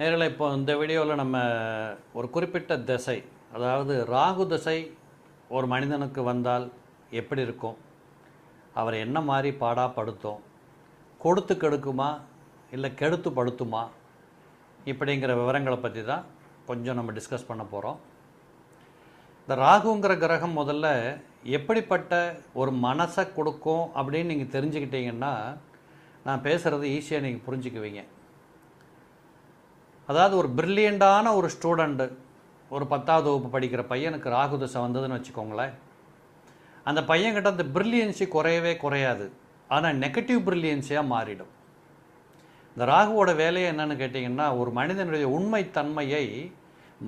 நேரலை இப்போ இந்த வீடியோவில் நம்ம ஒரு குறிப்பிட்ட திசை, அதாவது ராகு திசை ஒரு மனிதனுக்கு வந்தால் எப்படி இருக்கும், அவர் என்ன மாதிரி பாடாப்படுத்தும், கொடுத்து கெடுக்குமா இல்லை கெடுத்து படுத்துமா, இப்படிங்கிற விவரங்களை பற்றி தான் கொஞ்சம் நம்ம டிஸ்கஸ் பண்ண போகிறோம். இந்த ராகுங்கிற கிரகம் முதல்ல எப்படிப்பட்ட ஒரு மனசை கொடுக்கும் அப்படின்னு நீங்கள் தெரிஞ்சுக்கிட்டீங்கன்னா நான் பேசுகிறது ஈஸியாக நீங்கள் புரிஞ்சுக்குவீங்க. அதாவது ஒரு பிரில்லியண்டான ஒரு ஸ்டூடெண்ட்டு, ஒரு 10ஆவது வகுப்பு படிக்கிற பையனுக்கு ராகு திசை வந்ததுன்னு வச்சுக்கோங்களேன். அந்த பையன்கிட்ட அந்த பிரில்லியன்ஸி குறையவே குறையாது, ஆனால் நெகட்டிவ் பிரில்லியன்ஸியாக மாறிடும். இந்த ராகுவோட வேலையை என்னென்னு கேட்டிங்கன்னா, ஒரு மனிதனுடைய உண்மைத்தன்மையை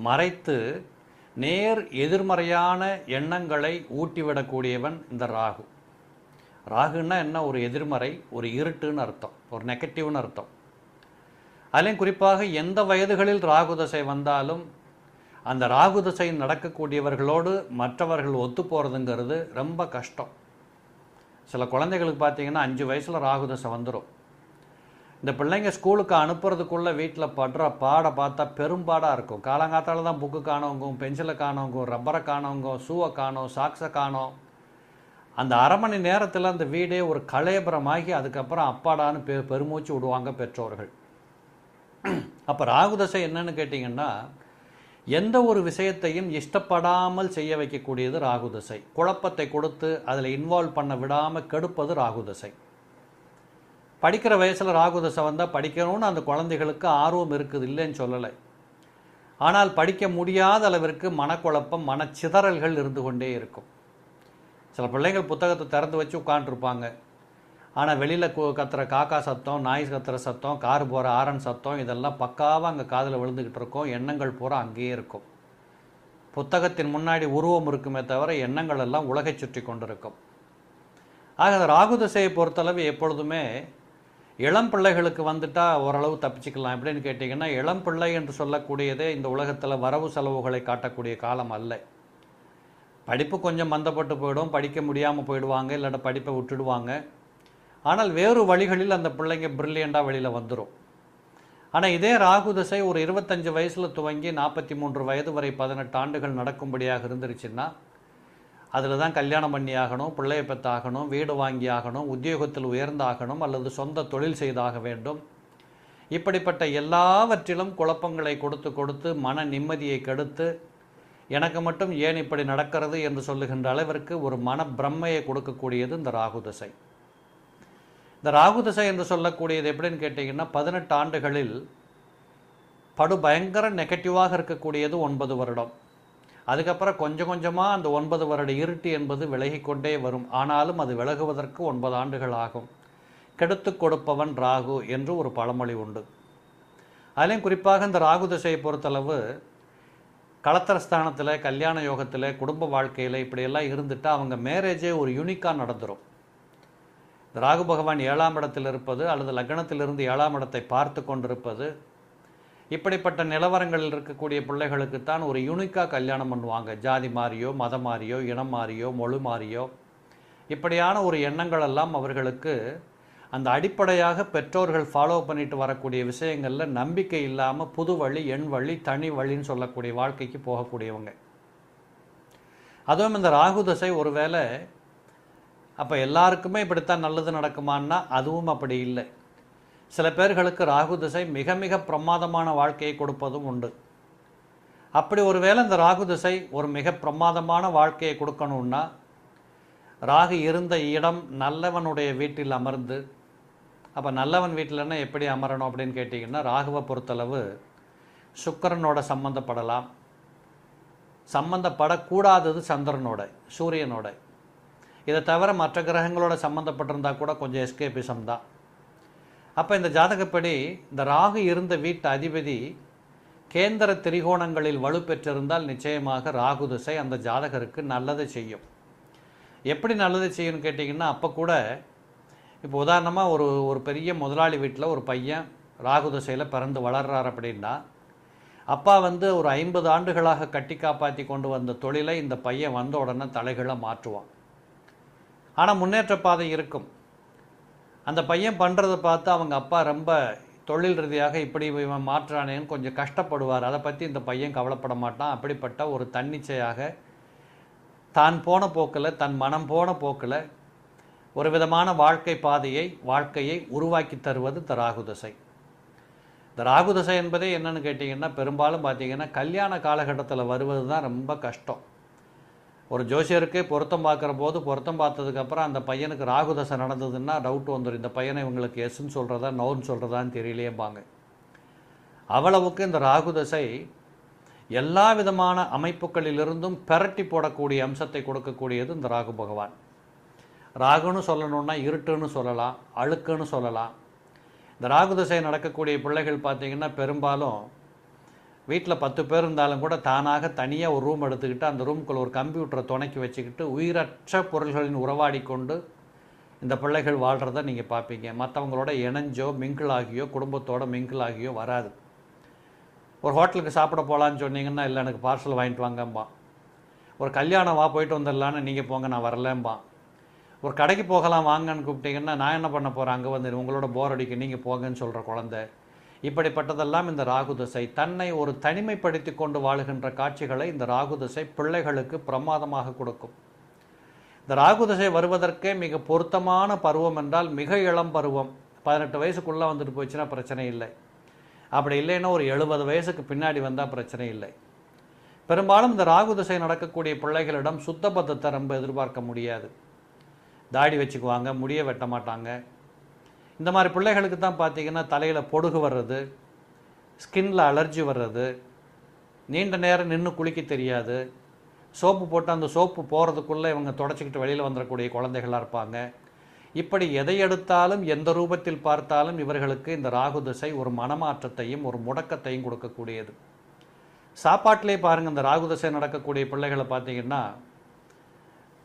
மறைத்து நேர் எதிர்மறையான எண்ணங்களை ஊட்டிவிடக்கூடியவன் இந்த ராகு. ராகுன்னா என்ன? ஒரு எதிர்மறை, ஒரு இருட்டுன்னு அர்த்தம், ஒரு நெகட்டிவ்னு அர்த்தம். அதிலையும் குறிப்பாக எந்த வயதுகளில் ராகுதசை வந்தாலும் அந்த ராகுதசை நடக்கக்கூடியவர்களோடு மற்றவர்கள் ஒத்து போகிறதுங்கிறது ரொம்ப கஷ்டம். சில குழந்தைகளுக்கு பார்த்திங்கன்னா 5 வயசில் ராகுதசை வந்துடும். இந்த பிள்ளைங்க ஸ்கூலுக்கு அனுப்புறதுக்குள்ளே வீட்டில் படுற பாடை பார்த்தா பெரும்பாடாக இருக்கும். காலங்காத்தால் தான் புக்கு காணவங்க, பென்சிலை காணவங்க, ரப்பரை காணவங்க, ஷூவை காணும், சாக்ஸை காணும். அந்த அரை மணி நேரத்தில் அந்த வீடே ஒரு கலையபுரமாகி அதுக்கப்புறம் அப்பாடான்னு பெருமூச்சு விடுவாங்க பெற்றோர்கள். அப்போ ராகுதசை என்னன்னு கேட்டிங்கன்னா, எந்த ஒரு விஷயத்தையும் இஷ்டப்படாமல் செய்ய வைக்கக்கூடியது ராகுதசை. குழப்பத்தை கொடுத்து அதில் இன்வால்வ் பண்ண விடாமல் கெடுப்பது ராகுதசை. படிக்கிற வயசில் ராகுதசை வந்தால் படிக்கணும்னு அந்த குழந்தைகளுக்கு ஆர்வம் இருக்குது, இல்லைன்னு சொல்லலை. ஆனால் படிக்க முடியாத அளவிற்கு மனக்குழப்பம், மனச்சிதறல்கள் இருந்து கொண்டே இருக்கும். சில பிள்ளைகள் புத்தகத்தை திறந்து வச்சு உட்காந்துருப்பாங்க, ஆனால் வெளியில் கத்துற காக்கா சத்தம், நாய் கத்துற சத்தம், கார் போகிற ஆரன் சத்தம், இதெல்லாம் பக்காவாக அங்கே காதில் விழுந்துக்கிட்டு இருக்கும். எண்ணங்கள் பூரா அங்கேயே இருக்கும். புத்தகத்தின் முன்னாடி உருவம் இருக்குமே தவிர எண்ணங்கள் எல்லாம் உலகை சுற்றி கொண்டு இருக்கும். ஆக ராகுதிசையை பொறுத்தளவு எப்பொழுதுமே இளம் பிள்ளைகளுக்கு வந்துட்டால் ஓரளவு தப்பிச்சுக்கலாம். எப்படின்னு கேட்டிங்கன்னா, இளம் பிள்ளை என்று சொல்லக்கூடியதே இந்த உலகத்தில் வரவு செலவுகளை காட்டக்கூடிய காலம் அல்ல. படிப்பு கொஞ்சம் மந்தப்பட்டு போயிடும், படிக்க முடியாமல் போயிடுவாங்க, இல்லைன்னா படிப்பை விட்டுடுவாங்க. ஆனால் வேறு வழிகளில் அந்த பிள்ளைங்க பிரில்லியண்டாக வெளியில் வந்துடும். ஆனால் இதே ராகுதசை ஒரு 25 வயசில் துவங்கி 43 வயது வரை 18 ஆண்டுகள் நடக்கும்படியாக இருந்துருச்சுன்னா, அதில் தான் கல்யாணம் பண்ணி ஆகணும், பிள்ளையை பெற்றாகணும், வீடு வாங்கி ஆகணும், உத்தியோகத்தில் உயர்ந்தாகணும் அல்லது சொந்த தொழில் செய்தாக வேண்டும். இப்படிப்பட்ட எல்லாவற்றிலும் குழப்பங்களை கொடுத்து கொடுத்து மன நிம்மதியை கெடுத்து எனக்கு மட்டும் ஏன் இப்படி நடக்கிறது என்று சொல்லுகின்ற அளவிற்கு ஒரு மன பிரம்மையை கொடுக்கக்கூடியது இந்த ராகுதசை. இந்த ராகுதசை என்று சொல்லக்கூடியது எப்படின்னு கேட்டிங்கன்னா, 18 ஆண்டுகளில் படுபயங்கர நெகட்டிவாக இருக்கக்கூடியது 9 வருடம். அதுக்கப்புறம் கொஞ்சம் கொஞ்சமாக அந்த 9 வருட இருட்டு என்பது விலகிக்கொண்டே வரும். ஆனாலும் அது விலகுவதற்கு 9 ஆண்டுகள் ஆகும். கெடுத்து கொடுப்பவன் ராகு என்று ஒரு பழமொழி உண்டு. அதிலையும் குறிப்பாக இந்த ராகுதசையை பொறுத்தளவு களத்திரஸ்தானத்தில், கல்யாண யோகத்தில், குடும்ப வாழ்க்கையில் இப்படியெல்லாம் இருந்துட்டால் அவங்க மேரேஜே ஒரு யூனிக்காக நடந்துடும். ராகு பகவான் 7ஆம் இடத்தில் இருப்பது அல்லது லக்னத்திலிருந்து 7ஆம் இடத்தை பார்த்து கொண்டிருப்பது, இப்படிப்பட்ட நிலவரங்களில் இருக்கக்கூடிய பிள்ளைகளுக்குத்தான் ஒரு யூனிக்காக கல்யாணம் பண்ணுவாங்க. ஜாதி மாறியோ, மதம் மாறியோ, இனம் மாறியோ, மொழி மாறியோ, இப்படியான ஒரு எண்ணங்களெல்லாம் அவர்களுக்கு அந்த அடிப்படையாக பெற்றோர்கள் ஃபாலோ பண்ணிட்டு வரக்கூடிய விஷயங்களில் நம்பிக்கை இல்லாமல் புது வழி, எண் வழி, தனி வழின்னு சொல்லக்கூடிய வாழ்க்கைக்கு போகக்கூடியவங்க. அதுவும் இந்த ராகுதசை ஒரு வேளை அப்போ எல்லாருக்குமே இப்படித்தான் நல்லது நடக்குமான்னா அதுவும் அப்படி இல்லை. சில பேர்களுக்கு ராகுதிசை மிக மிக பிரமாதமான வாழ்க்கையை கொடுப்பதும் உண்டு. அப்படி ஒருவேளை இந்த ராகுதிசை ஒரு மிக பிரமாதமான வாழ்க்கையை கொடுக்கணுன்னா, ராகு இருந்த இடம் நல்லவனுடைய வீட்டில் அமர்ந்து, அப்போ நல்லவன் வீட்டில்னா எப்படி அமரணும் அப்படின்னு கேட்டிங்கன்னா, ராகுவை பொறுத்தளவு சுக்கிரனோட சம்பந்தப்படலாம், சம்பந்தப்படக்கூடாதது சந்திரனோட, சூரியனோட. இதை தவிர மற்ற கிரகங்களோட சம்மந்தப்பட்டிருந்தால் கூட கொஞ்சம் எஸ்கேபிசம் தான். அப்போ இந்த ஜாதகப்படி இந்த ராகு இருந்த வீட்டு அதிபதி கேந்திர திரிகோணங்களில் வலு பெற்றிருந்தால் நிச்சயமாக ராகுதிசை அந்த ஜாதகருக்கு நல்லதை செய்யும். எப்படி நல்லதை செய்யும்னு கேட்டிங்கன்னா, அப்போ கூட இப்போ உதாரணமாக ஒரு பெரிய முதலாளி வீட்டில் ஒரு பையன் ராகுதிசையில் பிறந்து வளர்றார் அப்படின்னா, அப்பா வந்து ஒரு 50 ஆண்டுகளாக கட்டி காப்பாற்றி கொண்டு வந்த தொழிலை இந்த பையன் வந்த உடனே தலைகளை மாற்றுவான். ஆனால் முன்னேற்ற பாதை இருக்கும். அந்த பையன் பண்ணுறதை பார்த்து அவங்க அப்பா ரொம்ப தொழில் ரீதியாக இப்படி இவன் மாற்றானேன்னு கொஞ்சம் கஷ்டப்படுவார். அதை பற்றி இந்த பையன் கவலைப்பட மாட்டான். அப்படிப்பட்ட ஒரு தன்னிச்சையாக தான் போன போக்கில், தன் மனம் போன போக்கில் ஒரு விதமான வாழ்க்கையை உருவாக்கி தருவது இந்த ராகு தசை. இந்த ராகு தசை என்பதே என்னென்னு கேட்டிங்கன்னா, பெரும்பாலும் பார்த்திங்கன்னா கல்யாண காலகட்டத்தில் வருவது தான் ரொம்ப கஷ்டம். ஒரு ஜோசியருக்கே பொருத்தம் பார்க்குற போது, பொருத்தம் பார்த்ததுக்கப்புறம் அந்த பையனுக்கு ராகு தசை நடந்ததுன்னா டவுட் வந்துடும். இந்த பையனை இவங்களுக்கு எஸ்ன்னு சொல்கிறதா நோன்னு சொல்கிறதான்னு தெரியலேம்பாங்க. அவ்வளவுக்கு இந்த ராகு தசை எல்லா விதமான அமைப்புகளிலிருந்தும் பெரட்டி போடக்கூடிய அம்சத்தை கொடுக்கக்கூடியது இந்த ராகு பகவான். ராகுன்னு சொல்லணுன்னா இருட்டுன்னு சொல்லலாம், அழுக்குன்னு சொல்லலாம். இந்த ராகு திசை நடக்கக்கூடிய பிள்ளைகள் பார்த்திங்கன்னா பெரும்பாலும் வீட்டில் 10 பேர் இருந்தாலும் கூட தானாக தனியாக ஒரு ரூம் எடுத்துக்கிட்டு அந்த ரூம்குள்ளே ஒரு கம்ப்யூட்டரை துணைக்கி வச்சுக்கிட்டு உயிரற்ற பொருள்களின் உறவாடி கொண்டு இந்த பிள்ளைகள் வாழ்கிறத நீங்கள் பார்ப்பீங்க. மற்றவங்களோட இணைஞ்சோ மிங்கிளாகியோ குடும்பத்தோடு மிங்கிளாகியோ வராது. ஒரு ஹோட்டலுக்கு சாப்பிட போகலான்னு சொன்னீங்கன்னா, இல்லை எனக்கு பார்சல் வாங்கிட்டு வாங்கம்பான். ஒரு கல்யாணம் வா போயிட்டு வந்துடலான்னு, நீங்கள் போங்க நான் வரலம்பான். ஒரு கடைக்கு போகலாம் வாங்கன்னு கூப்பிட்டிங்கன்னா, நான் என்ன பண்ண போகிறேன் அங்கே வந்து உங்களோட போர் அடிக்க நீங்கள் போங்கன்னு சொல்கிற குழந்தை. இப்படிப்பட்டதெல்லாம் இந்த ராகு தசை. தன்னை ஒரு தனிமைப்படுத்தி கொண்டு வாழுகின்ற காட்சிகளை இந்த ராகு தசை பிள்ளைகளுக்கு பிரமாதமாக கொடுக்கும். இந்த ராகு தசை வருவதற்கே மிக பொருத்தமான பருவம் என்றால் மிக இளம் பருவம். 18 வயசுக்குள்ளே வந்துட்டு போயிடுச்சுன்னா பிரச்சனை இல்லை. அப்படி இல்லைன்னா ஒரு 70 வயசுக்கு பின்னாடி வந்தால் பிரச்சனை இல்லை. பெரும்பாலும் இந்த ராகு திசை நடக்கக்கூடிய பிள்ளைகளிடம் சுத்தபத்தத்தை ரொம்ப எதிர்பார்க்க முடியாது. தாடி வச்சுக்குவாங்க, முடிய வெட்ட மாட்டாங்க. இந்த மாதிரி பிள்ளைகளுக்கு தான் பார்த்திங்கன்னா தலையில் பொடுகு வர்றது, ஸ்கின்ல அலர்ஜி வர்றது, நீண்ட நேரம் நின்று குளிக்க தெரியாது, சோப்பு போட்டு அந்த சோப்பு போகிறதுக்குள்ளே இவங்க தொடச்சிக்கிட்டு வெளியில் வந்துடக்கூடிய குழந்தைகளாக இருப்பாங்க. இப்படி எதை எடுத்தாலும் எந்த ரூபத்தில் பார்த்தாலும் இவர்களுக்கு இந்த ராகு திசை ஒரு மனமாற்றத்தையும் ஒரு முடக்கத்தையும் கொடுக்கக்கூடியது. சாப்பாட்டிலே பாருங்கள், இந்த ராகு திசை நடக்கக்கூடிய பிள்ளைகளை பார்த்திங்கன்னா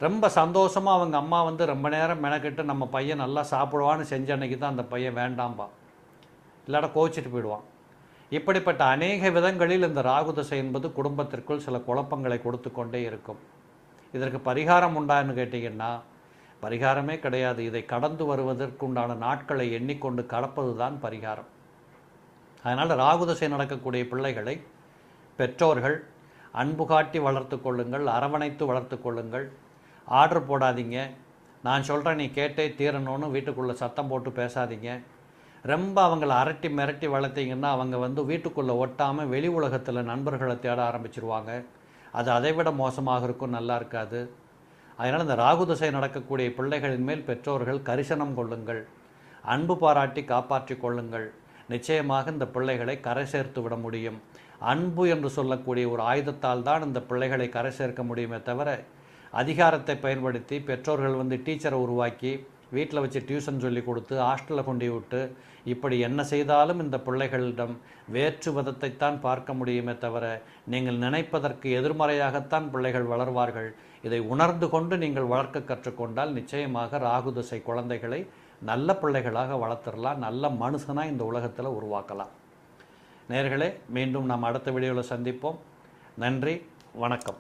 ரொம்ப சந்தோஷமாக அவங்க அம்மா வந்து ரொம்ப நேரம் மெனக்கிட்டு நம்ம பையன் நல்லா சாப்பிடுவான்னு செஞ்ச அன்னைக்கு தான் அந்த பையன் வேண்டாம்பான், இல்லாட்ட கோச்சிட்டு போயிடுவான். இப்படிப்பட்ட அநேக விதங்களில் இந்த ராகு திசை என்பது குடும்பத்திற்குள் சில குழப்பங்களை கொடுத்து கொண்டே இருக்கும். இதற்கு பரிகாரம் உண்டான்னு கேட்டிங்கன்னா பரிகாரமே கிடையாது. இதை கடந்து வருவதற்குண்டான நாட்களை எண்ணிக்கொண்டு கடப்பது தான் பரிகாரம். அதனால் ராகு திசை நடக்கக்கூடிய பிள்ளைகளை பெற்றோர்கள் அன்பு காட்டி வளர்த்து கொள்ளுங்கள், அரவணைத்து வளர்த்து கொள்ளுங்கள். ஆர்டர் போடாதீங்க, நான் சொல்கிறேன் நீ கேட்டே தீரணும்னு வீட்டுக்குள்ளே சத்தம் போட்டு பேசாதீங்க. ரொம்ப அவங்கள அரட்டி மிரட்டி வளர்த்திங்கன்னா அவங்க வந்து வீட்டுக்குள்ளே ஒட்டாமல் வெளி உலகத்தில் நண்பர்களை தேட ஆரம்பிச்சிருவாங்க. அது அதை விட மோசமாக இருக்கும், நல்லா இருக்காது. அதனால் இந்த ராகு திசை நடக்கக்கூடிய பிள்ளைகளின் மேல் பெற்றோர்கள் கரிசனம் கொள்ளுங்கள், அன்பு பாராட்டி காப்பாற்றி கொள்ளுங்கள். நிச்சயமாக இந்த பிள்ளைகளை கரை சேர்த்து விட முடியும். அன்பு என்று சொல்லக்கூடிய ஒரு ஆயுதத்தால் தான் இந்த பிள்ளைகளை கரை சேர்க்க முடியுமே தவிர, அதிகாரத்தை பயன்படுத்தி பெற்றோர்கள் வந்து டீச்சரை உருவாக்கி வீட்டில் வச்சு டியூஷன் சொல்லி கொடுத்து ஹாஸ்டலில் கொண்டு விட்டு இப்படி என்ன செய்தாலும் இந்த பிள்ளைகளிடம் வேற்று விதத்தைத்தான் பார்க்க முடியுமே தவிர, நீங்கள் நினைப்பதற்கு எதிர்மறையாகத்தான் பிள்ளைகள் வளர்வார்கள். இதை உணர்ந்து கொண்டு நீங்கள் வளர்க்க கற்றுக்கொண்டால் நிச்சயமாக ராகு திசை குழந்தைகளை நல்ல பிள்ளைகளாக வளர்த்துடலாம், நல்ல மனுஷனாக இந்த உலகத்தில் உருவாக்கலாம். நேயர்களே, மீண்டும் நாம் அடுத்த வீடியோவில் சந்திப்போம். நன்றி, வணக்கம்.